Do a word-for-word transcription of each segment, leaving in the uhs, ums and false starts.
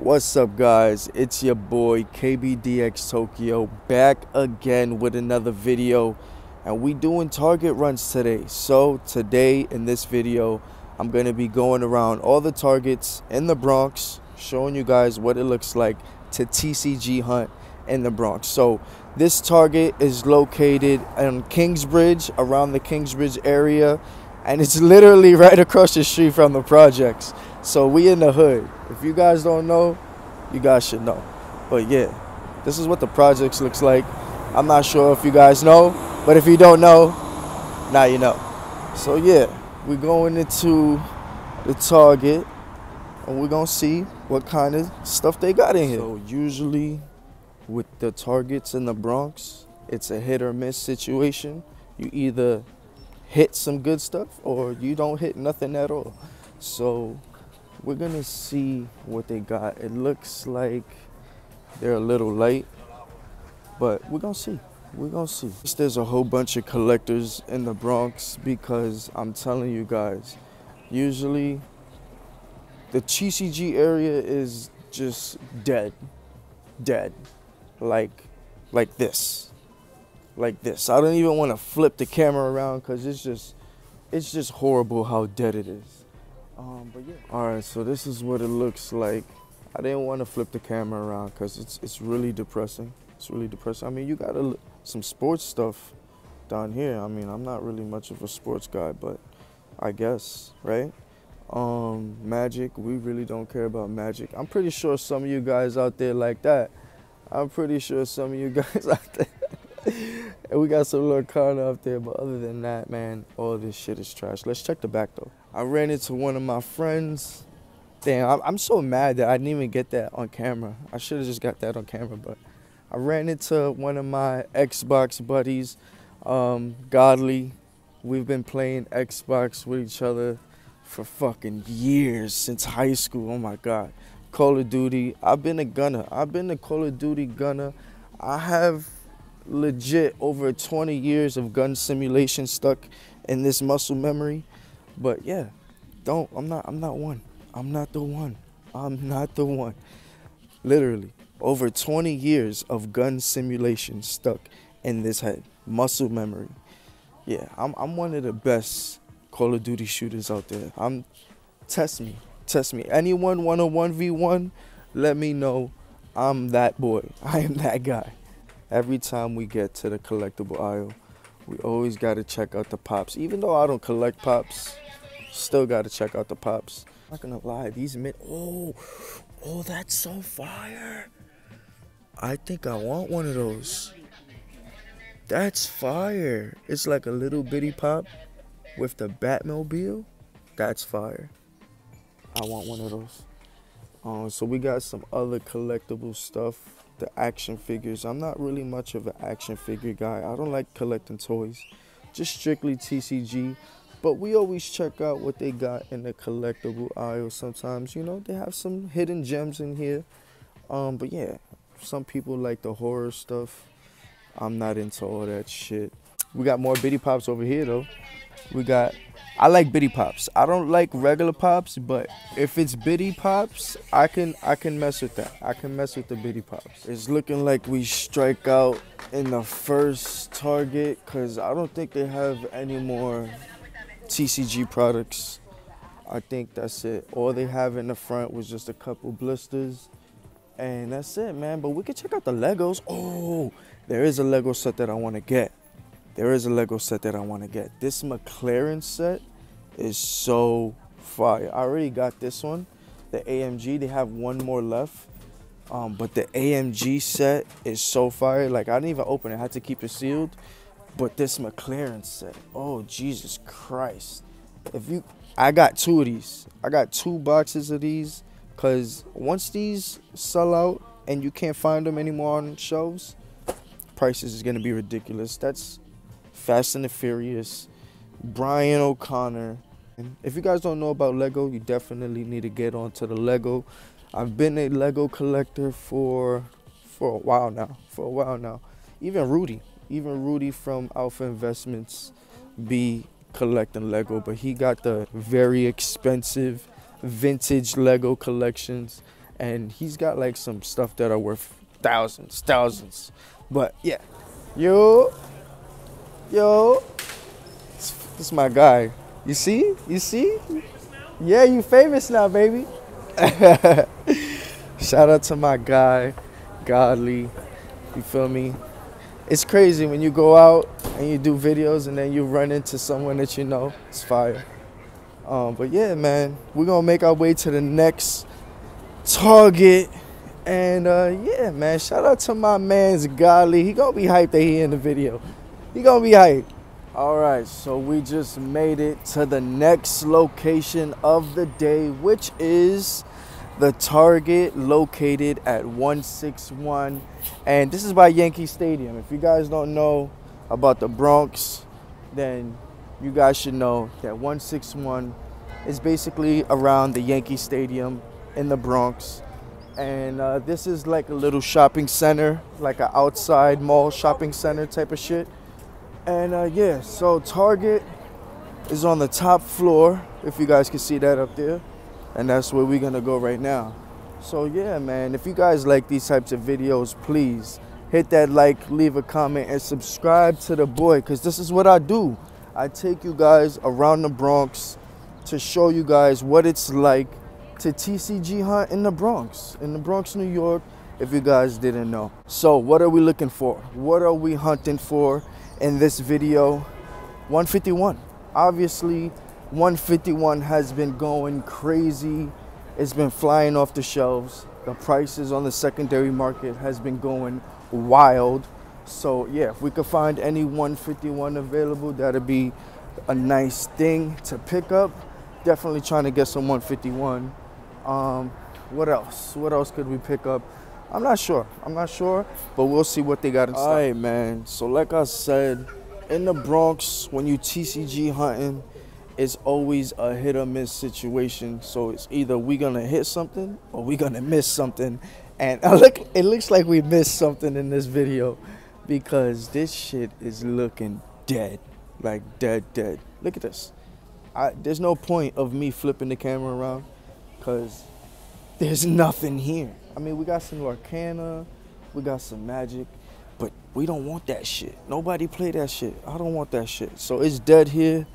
What's up, guys? It's your boy K B D X Tokyo back again with another video, and we doing target runs today. So today in this video I'm going to be going around all the targets in the Bronx, showing you guys what it looks like to T C G hunt in the Bronx. So this target is located in Kingsbridge, around the Kingsbridge area, and it's literally right across the street from the projects. So we in the hood. If you guys don't know, you guys should know. But yeah, this is what the projects looks like. I'm not sure if you guys know, but if you don't know, now you know. So yeah, we're going into the target and we're gonna see what kind of stuff they got in here. So usually with the targets in the Bronx, it's a hit or miss situation. You either hit some good stuff or you don't hit nothing at all. So we're gonna see what they got. It looks like they're a little light, but we're gonna see. We're gonna see. There's a whole bunch of collectors in the Bronx because I'm telling you guys, usually the T C G area is just dead, dead, like, like this, like this. I don't even want to flip the camera around because it's just, it's just horrible how dead it is. Um, but yeah. All right, so this is what it looks like. I didn't want to flip the camera around because it's it's really depressing. It's really depressing. I mean, you got a, some sports stuff down here. I mean, I'm not really much of a sports guy, but I guess, right? Um, Magic, we really don't care about Magic. I'm pretty sure some of you guys out there like that. I'm pretty sure some of you guys out there. And we got some Lorcana up there, but other than that, man, all this shit is trash. Let's check the back, though. I ran into one of my friends. Damn, I'm so mad that I didn't even get that on camera. I should have just got that on camera, but I ran into one of my Xbox buddies, um, Godly. We've been playing Xbox with each other for fucking years, since high school. Oh my God. Call of Duty. I've been a gunner. I've been a Call of Duty gunner. I have legit over twenty years of gun simulation stuck in this muscle memory. But yeah, don't, I'm not, I'm not one. I'm not the one. I'm not the one. Literally, over twenty years of gun simulation stuck in this head. Muscle memory. Yeah, I'm, I'm one of the best Call of Duty shooters out there. I'm, test me, test me. Anyone want a one v one, let me know. I'm that boy. I am that guy. Every time we get to the collectible aisle, we always got to check out the pops. Even though I don't collect pops, still got to check out the pops. I'm not going to lie, these mid... Oh, oh, that's so fire. I think I want one of those. That's fire. It's like a little bitty pop with the Batmobile. That's fire. I want one of those. Um, so we got some other collectible stuff. The action figures. I'm not really much of an action figure guy. I don't like collecting toys. Just strictly T C G. But we always check out what they got in the collectible aisle sometimes. You know, they have some hidden gems in here. Um, but yeah, some people like the horror stuff. I'm not into all that shit. We got more bitty pops over here, though. We got... I like bitty pops. I don't like regular pops, but if it's bitty pops, I can I can mess with that. I can mess with the bitty pops. It's looking like we strike out in the first target because I don't think they have any more T C G products. I think that's it. All they have in the front was just a couple blisters, and that's it, man. But we can check out the Legos. Oh, there is a Lego set that I want to get. There is a Lego set that I want to get. This McLaren set is so fire. I already got this one, the A M G. They have one more left, um, but the A M G set is so fire. Like, I didn't even open it. I had to keep it sealed. But this McLaren set, oh, Jesus Christ. If you, I got two of these. I got two boxes of these because once these sell out and you can't find them anymore on shelves, prices is going to be ridiculous. That's Fast and the Furious, Brian O'Connor. If you guys don't know about Lego, you definitely need to get onto the Lego. I've been a Lego collector for for a while now. For a while now. Even Rudy, even Rudy from Alpha Investments be collecting Lego, but he got the very expensive vintage Lego collections. and he's got like some stuff that are worth thousands, thousands. But yeah, yo, yo, this, this is my guy. You see, you see, yeah, you famous now, baby. Shout out to my guy, Godly. You feel me? It's crazy when you go out and you do videos and then you run into someone that you know. It's fire. Um, but yeah, man, we're going to make our way to the next target. And uh, yeah, man, shout out to my man's Godly. He going to be hyped that he in the video. He going to be hyped. All right, so we just made it to the next location of the day, which is the target located at one six one. And this is by Yankee Stadium. If you guys don't know about the Bronx, then you guys should know that one six one is basically around the Yankee Stadium in the Bronx. And uh, this is like a little shopping center, like an outside mall shopping center type of shit. And uh, yeah, so Target is on the top floor, if you guys can see that up there. And that's where we're gonna go right now. So yeah, man, if you guys like these types of videos, please hit that like, leave a comment, and subscribe to the boy, because this is what I do. I take you guys around the Bronx to show you guys what it's like to T C G hunt in the Bronx, in the Bronx, New York, if you guys didn't know. So what are we looking for? What are we hunting for in this video? one fifty-one. Obviously, one fifty-one has been going crazy. It's been flying off the shelves. The prices on the secondary market has been going wild. So yeah, if we could find any one fifty-one available, that'd be a nice thing to pick up. Definitely trying to get some one fifty-one. Um, what else? What else could we pick up? I'm not sure. I'm not sure, but we'll see what they got in stock. All right, man. So like I said, in the Bronx, when you T C G hunting, it's always a hit or miss situation. So it's either we gonna hit something or we gonna miss something. And I look, it looks like we missed something in this video, because this shit is looking dead, like dead, dead. Look at this. I, there's no point of me flipping the camera around, because there's nothing here. I mean, we got some Lorcana, we got some Magic, but we don't want that shit. Nobody play that shit. I don't want that shit. So it's dead here.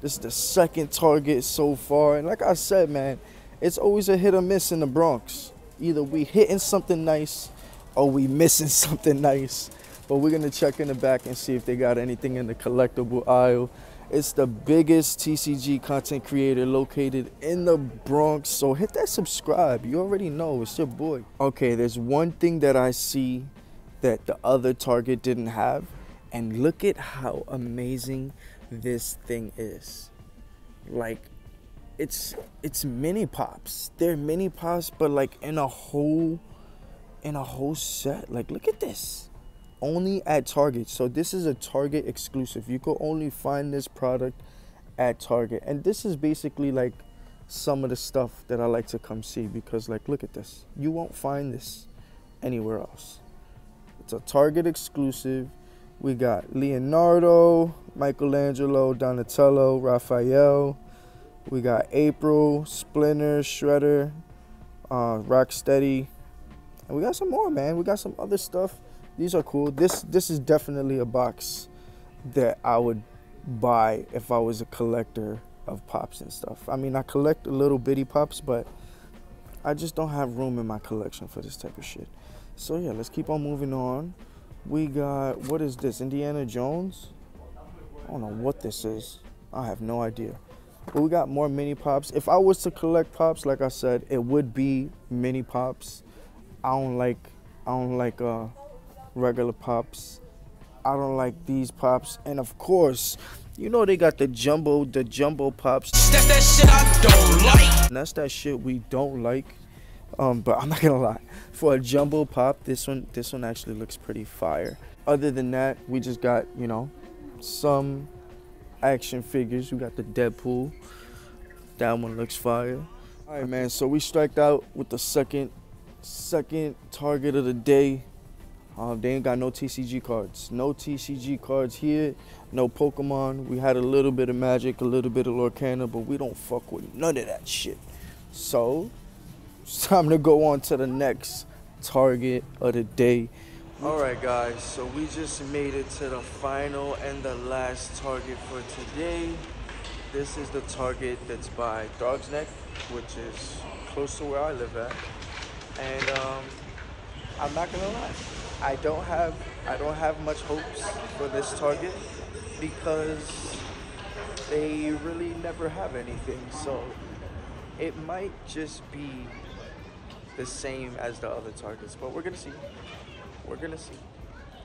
This is the second target so far. And like I said, man, it's always a hit or miss in the Bronx. Either we hitting something nice or we missing something nice. But we're gonna check in the back and see if they got anything in the collectible aisle. It's the biggest T C G content creator located in the Bronx. So hit that subscribe. You already know, it's your boy. Okay, there's one thing that I see that the other Target didn't have. And look at how amazing this thing is. Like, it's it's mini pops. They're mini pops, but like in a whole in a whole set. Like, look at this. Only at Target. So this is a Target exclusive. You could only find this product at Target. And this is basically like some of the stuff that I like to come see, because like, look at this. You won't find this anywhere else. It's a Target exclusive. We got Leonardo, Michelangelo, Donatello, Raphael. We got April, Splinter, Shredder, uh, Rocksteady. And we got some more, man. We got some other stuff. These are cool. This this is definitely a box that I would buy if I was a collector of pops and stuff. I mean, I collect little bitty pops, but I just don't have room in my collection for this type of shit. So yeah, let's keep on moving on. We got, what is this? Indiana Jones? I don't know what this is. I have no idea. But we got more mini pops. If I was to collect pops, like I said, it would be mini pops. I don't like, I don't like, uh, regular pops. I don't like these pops. And of course, you know they got the jumbo, the jumbo pops. That's that shit I don't like. And that's that shit we don't like. Um, but I'm not gonna lie, for a jumbo pop, this one, this one actually looks pretty fire. Other than that, we just got, you know, some action figures. We got the Deadpool. That one looks fire. All right, man. So we striked out with the second, second target of the day. Um, they ain't got no T C G cards. No T C G cards here. No Pokemon. We had a little bit of Magic, a little bit of Lorcana, but we don't fuck with none of that shit. So, It's time to go on to the next target of the day. Alright guys, so we just made it to the final and the last target for today. This is the target that's by Dog's Neck, which is close to where I live at. And um, I'm not gonna lie, I don't have I don't have much hopes for this target because they really never have anything. So it might just be the same as the other targets, but we're gonna see. We're gonna see.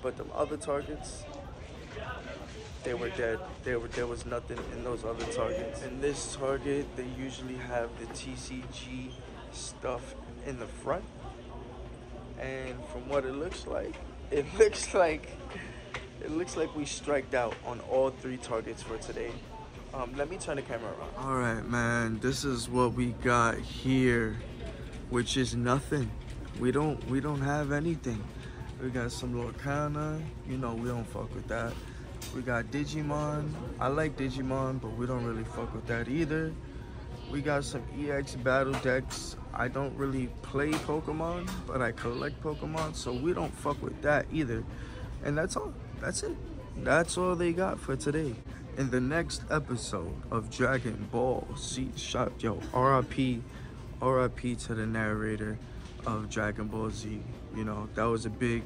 But the other targets, they were dead. They were, there was nothing in those other targets. In this target, they usually have the T C G stuff in the front. And from what it looks like, it looks like it looks like we striked out on all three targets for today. Um, let me turn the camera around. All right, man. This is what we got here, which is nothing. We don't we don't have anything. We got some Lorcana, you know, we don't fuck with that. We got Digimon. I like Digimon, but we don't really fuck with that either. We got some E X battle decks. I don't really play Pokemon, but I collect Pokemon, so we don't fuck with that either. And that's all. That's it. That's all they got for today. In the next episode of Dragon Ball Z Shop, yo, R I P, R I P to the narrator of Dragon Ball Z. You know, that was a big,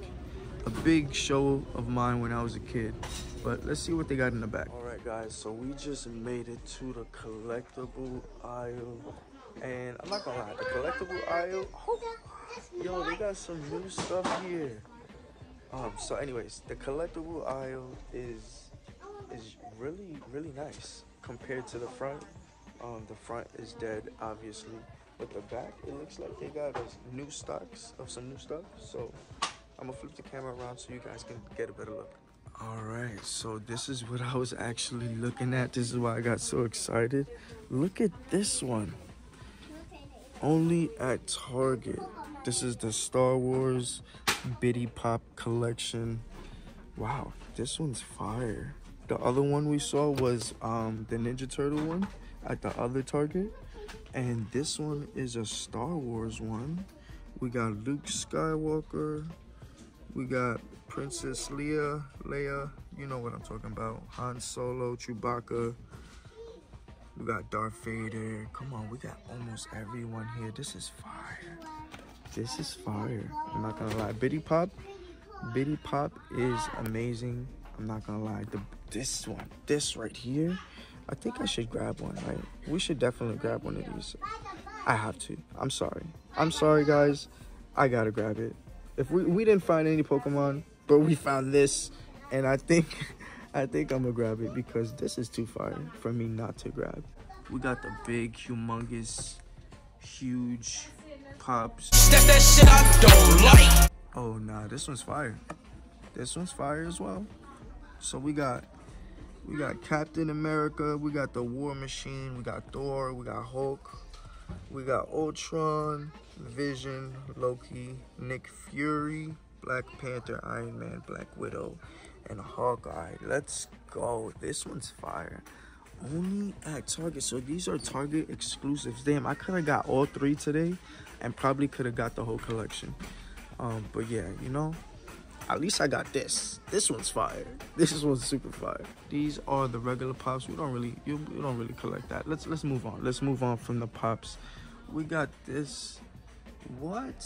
a big show of mine when I was a kid. But let's see what they got in the back. All right, guys, so we just made it to the collectible aisle. And I'm not gonna lie, the collectible aisle, oh, yo, they got some new stuff here. Um, so anyways, the collectible aisle is, is really, really nice compared to the front. Um, the front is dead, obviously. But the back, it looks like they got us new stocks of some new stuff. So I'm gonna flip the camera around so you guys can get a better look. All right, so this is what I was actually looking at. This is why I got so excited. Look at this one. Only at Target. This is the Star Wars Biddy Pop collection. Wow, this one's fire. The other one we saw was um, the Ninja Turtle one at the other Target. And this one is a Star Wars one. We got Luke Skywalker. We got Princess Leia. Leia, you know what I'm talking about. Han Solo, Chewbacca. We got Darth Vader. Come on, we got almost everyone here. This is fire. This is fire. I'm not gonna lie. Biddy Pop. Biddy Pop is amazing. I'm not gonna lie. The, this one, this right here. I think I should grab one, right? We should definitely grab one of these. I have to. I'm sorry. I'm sorry, guys. I gotta grab it. If we, we didn't find any Pokemon, but we found this. And I think, I think I'm gonna grab it because this is too fire for me not to grab. We got the big, humongous, huge pops. That's that shit I don't like. Oh, nah, this one's fire. This one's fire as well. So we got... We got Captain America, we got the War Machine, we got Thor, we got Hulk, we got Ultron, Vision, Loki, Nick Fury, Black Panther, Iron Man, Black Widow, and Hawkeye. Let's go. This one's fire. Only at Target. So these are Target exclusives. Damn, I could have got all three today and probably could have got the whole collection. Um, but yeah, you know. At least I got this. This one's fire. This one's super fire. These are the regular pops. We don't really, you, you don't really collect that. Let's let's move on. Let's move on from the pops. We got this. What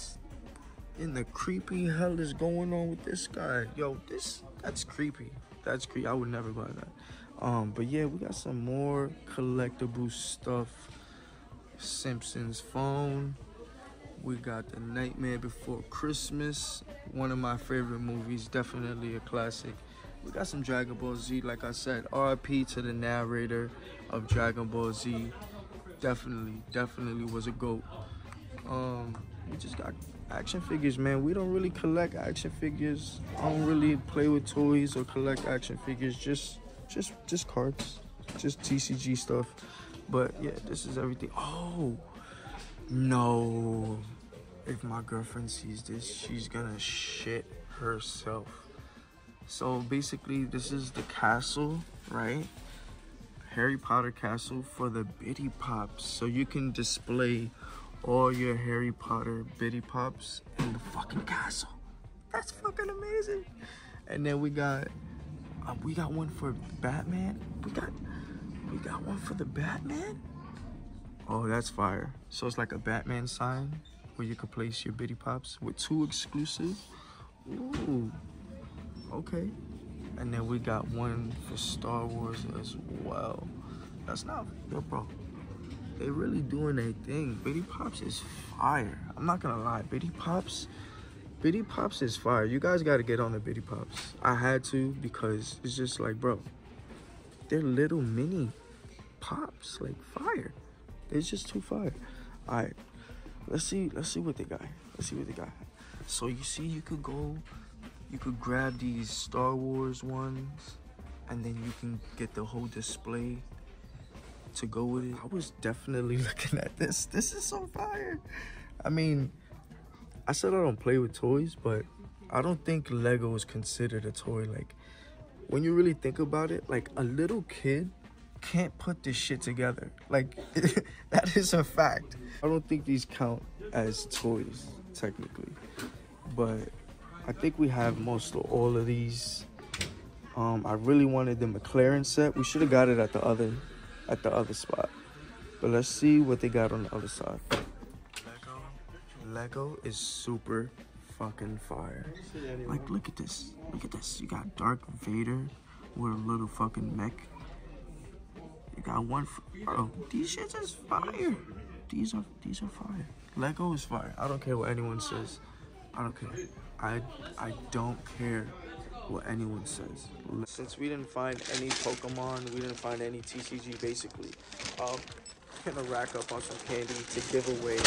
in the creepy hell is going on with this guy? Yo, this that's creepy. That's creepy. I would never buy that. Um, but yeah, we got some more collectible stuff. Simpsons phone. We got The Nightmare Before Christmas, one of my favorite movies, definitely a classic. We got some Dragon Ball Z, like I said, R I P to the narrator of Dragon Ball Z. Definitely, definitely was a GOAT. Um, we just got action figures, man. We don't really collect action figures. I don't really play with toys or collect action figures, just, just, just cards, just T C G stuff. But yeah, this is everything. Oh, no. If my girlfriend sees this, she's gonna shit herself. So basically, this is the castle, right? Harry Potter castle for the Biddy Pops. So you can display all your Harry Potter bitty pops in the fucking castle. That's fucking amazing. And then we got um, we got one for Batman. We got we got one for the Batman. Oh, that's fire. So it's like a Batman sign where you can place your bitty pops with two exclusive. Ooh. Okay. And then we got one for Star Wars as well. That's not, yo, bro. They really doing their thing. Bitty Pops is fire. I'm not gonna lie. Bitty Pops, Bitty Pops is fire. You guys gotta get on the Bitty Pops. I had to because it's just like, bro, they're little mini pops, like fire. It's just too fire. All right, let's see. Let's see what they got. Let's see what they got. So you see, you could go, you could grab these Star Wars ones, and then you can get the whole display to go with it. I was definitely looking at this. This is so fire. I mean, I said I don't play with toys, but I don't think Lego is considered a toy. Like, when you really think about it, like, a little kid can't put this shit together. Like, that is a fact. I don't think these count as toys, technically. But I think we have most of all of these. Um, I really wanted the McLaren set. We should have got it at the other at the other spot, but let's see what they got on the other side. Lego, Lego is super fucking fire. Like, look at this, look at this. You got Darth Vader with a little fucking mech. You got one. Bro, these shits is fire. These are these are fire. Lego is fire. I don't care what anyone says. I don't care. I I don't care what anyone says. Since we didn't find any Pokemon, we didn't find any T C G basically. Um, I'm gonna rack up on some candy to give away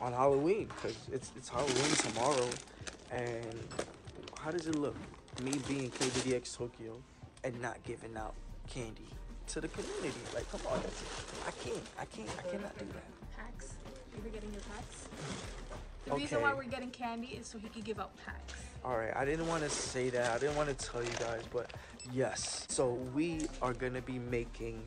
on Halloween, because it's, it's Halloween tomorrow. And how does it look? Me being K B D X Tokyo and not giving out candy to the community. Like, come on, that's it. I can't, I can't, I cannot do that. Packs? You were getting your packs? The okay. reason why we're getting candy is so he could give out packs. All right, I didn't want to say that. I didn't want to tell you guys, but yes. So we are going to be making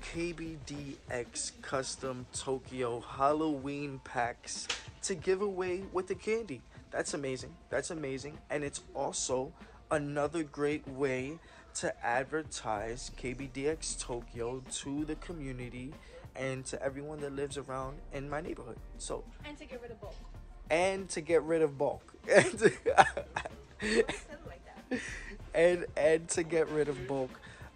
K B D X Custom Tokyo Halloween packs to give away with the candy. That's amazing. That's amazing. And it's also another great way to advertise K B D X Tokyo to the community and to everyone that lives around in my neighborhood. So, and to get rid of bulk. And to get rid of bulk. And to, like that. And, and to get rid of bulk.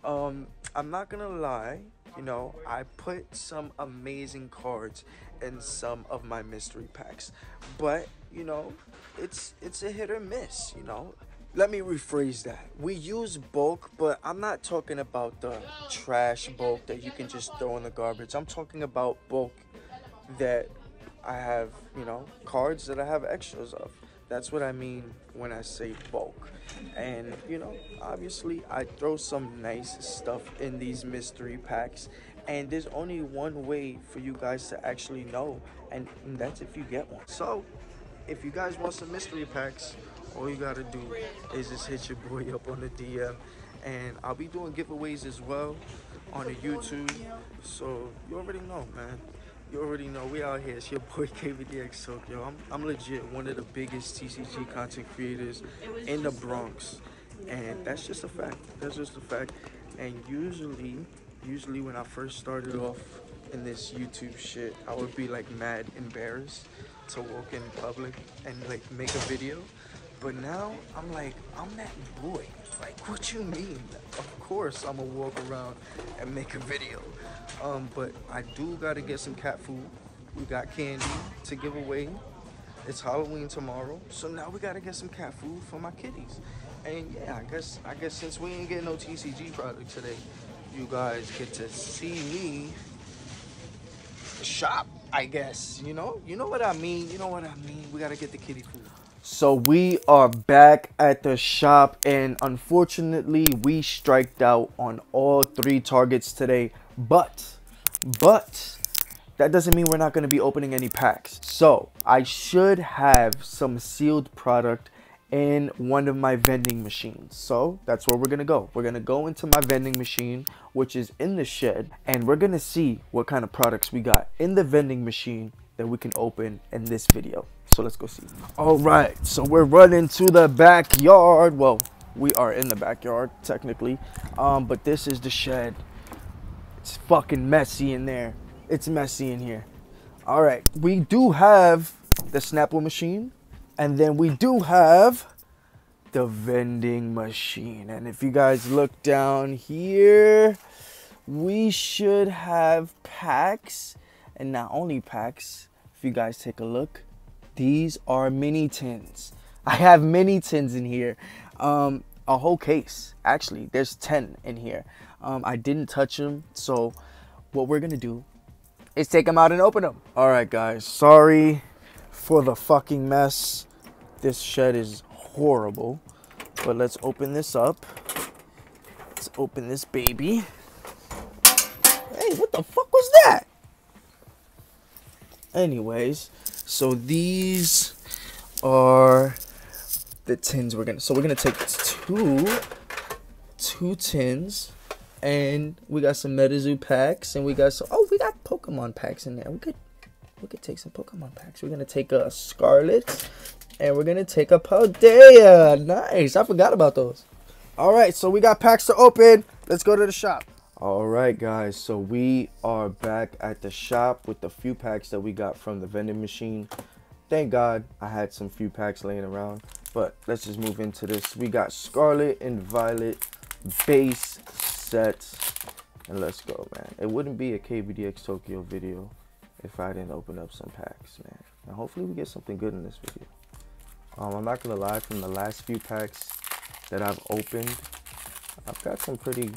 Um, I'm not gonna lie, you know, I put some amazing cards in some of my mystery packs, but you know, it's it's a hit or miss, you know. Let me rephrase that. We use bulk, but I'm not talking about the trash bulk that you can just throw in the garbage. I'm talking about bulk that I have, you know, cards that I have extras of. That's what I mean when I say bulk. And, you know, obviously I throw some nice stuff in these mystery packs. And there's only one way for you guys to actually know, and that's if you get one. So, if you guys want some mystery packs, all you gotta do is just hit your boy up on the D M, and I'll be doing giveaways as well on the YouTube. So you already know, man. You already know we out here. It's your boy K B D X Tokyo. I'm I'm legit one of the biggest T C G content creators in the Bronx, and that's just a fact. That's just a fact. And usually, usually when I first started off in this YouTube shit, I would be like mad embarrassed to walk in public and like make a video. But now, I'm like, I'm that boy. Like, what you mean? Of course, I'm gonna walk around and make a video. Um, but I do gotta get some cat food. We got candy to give away. It's Halloween tomorrow, so now we gotta get some cat food for my kitties. And yeah, I guess, I guess since we ain't getting no T C G product today, you guys get to see me shop, I guess. You know, you know what I mean. You know what I mean. We gotta get the kitty food. So we are back at the shop, and unfortunately we striked out on all three targets today, but but that doesn't mean we're not going to be opening any packs. So I should have some sealed product in one of my vending machines, so that's where we're going to go. We're going to go into my vending machine, which is in the shed, and we're going to see what kind of products we got in the vending machine that we can open in this video. So let's go see. All right, so we're running to the backyard. Well, we are in the backyard technically, um but this is the shed. It's fucking messy in there. It's messy in here. All right, we do have the Snapple machine, and then we do have the vending machine. And if you guys look down here, we should have packs, and not only packs. If you guys take a look, these are mini tins. I have mini tins in here, um a whole case actually. There's ten in here. um I didn't touch them, so what we're gonna do is take them out and open them. All right guys, sorry for the fucking mess. This shed is horrible, but let's open this up. Let's open this baby. Hey, what the fuck was that? Anyways, so these are the tins we're gonna, so we're gonna take two two tins, and we got some MetaZoo packs, and we got some, oh, we got Pokemon packs in there. We could we could take some Pokemon packs. We're gonna take a Scarlet, and we're gonna take a Paldea. Nice, I forgot about those. All right, so we got packs to open. Let's go to the shop. All right guys, so we are back at the shop with the few packs that we got from the vending machine. Thank God I had some few packs laying around, but let's just move into this. We got Scarlet and Violet base sets, and let's go, man. It wouldn't be a K B D X Tokyo video if I didn't open up some packs, man. Now hopefully we get something good in this video. um I'm not gonna lie, from the last few packs that I've opened, I've got some pretty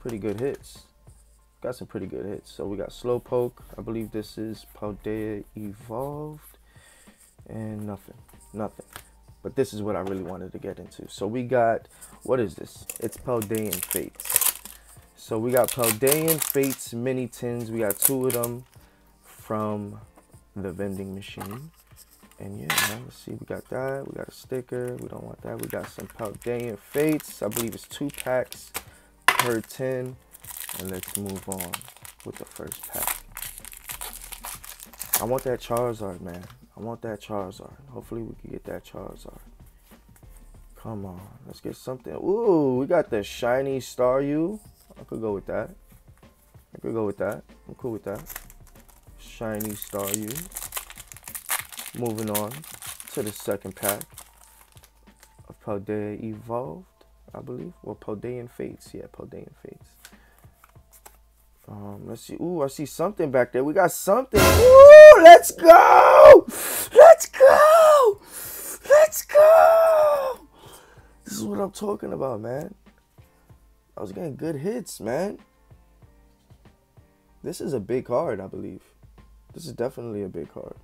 pretty good hits. Got some pretty good hits. So we got Slowpoke. I believe this is Paldea Evolved, and nothing, nothing. But this is what I really wanted to get into. So we got, what is this? It's Paldean Fates. So we got Paldean Fates mini tins. We got two of them from the vending machine. And yeah, man, let's see, we got that. We got a sticker. We don't want that. We got some Paldean Fates. I believe it's two packs per ten, and let's move on with the first pack. I want that Charizard, man. I want that Charizard. Hopefully we can get that Charizard. Come on, let's get something. Ooh, we got the shiny Staryu. I could go with that. I could go with that. I'm cool with that. Shiny Staryu. Moving on to the second pack of Paldea Evolved, I believe. Well, Paldean Fates. Yeah, Paldean Fates. Um, let's see. Ooh, I see something back there. We got something. Ooh, let's go. Let's go. Let's go. This is what I'm talking about, man. I was getting good hits, man. This is a big card, I believe. This is definitely a big card.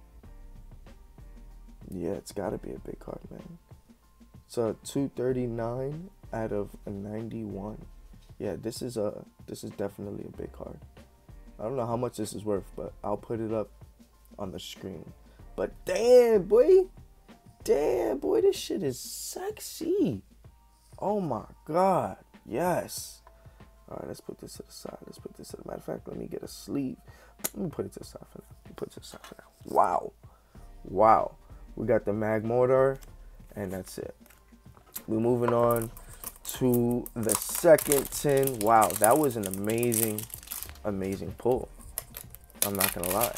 Yeah, it's got to be a big card, man. It's a two thirty-nine out of a ninety-one. Yeah, this is a this is definitely a big card. I don't know how much this is worth, but I'll put it up on the screen. But damn boy, damn boy, this shit is sexy. Oh my god, yes. All right, let's put this to the side. Let's put this to the matter of fact. Let me get a sleeve. Let me put it to the side for now. Let me put it to the side for now. Wow, wow. We got the Magmortar, and that's it. We're moving on to the second tin. Wow, that was an amazing, amazing pull. I'm not gonna lie.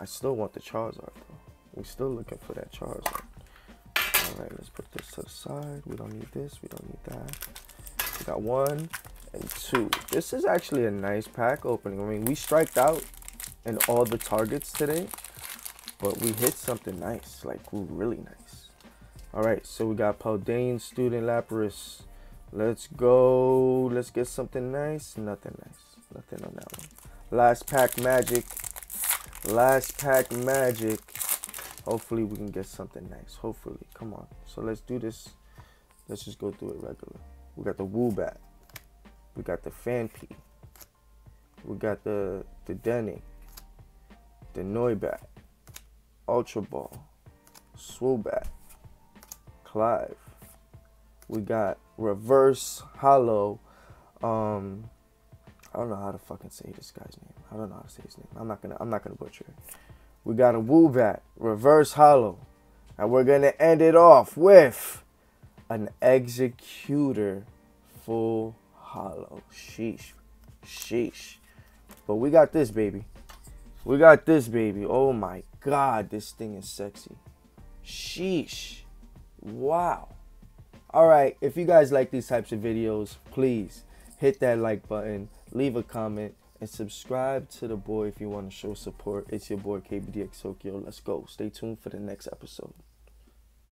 I still want the Charizard, though. We're still looking for that Charizard. All right, let's put this to the side. We don't need this, we don't need that. We got one and two. This is actually a nice pack opening. I mean, we striked out in all the targets today, but we hit something nice, like really nice. All right, so we got Paldean Student Lapras. Let's go. Let's get something nice. Nothing nice. Nothing on that one. Last pack magic. Last pack magic. Hopefully we can get something nice. Hopefully. Come on. So let's do this. Let's just go through it regular. We got the Woobat. We got the Phanpy. We got the, the Denny. The Noibat. Ultra Ball. Swoobat. Live, we got reverse hollow. um I don't know how to fucking say this guy's name. I don't know how to say his name. I'm not gonna I'm not gonna butcher it. We got a Woobat, Reverse Hollow. And we're going to end it off with an Executor full hollow. Sheesh. Sheesh. But we got this, baby. We got this, baby. Oh, my God. This thing is sexy. Sheesh. Wow. All right. If you guys like these types of videos, please hit that like button. Leave a comment. And subscribe to the boy if you want to show support. It's your boy K B D X Tokyo. Let's go. Stay tuned for the next episode.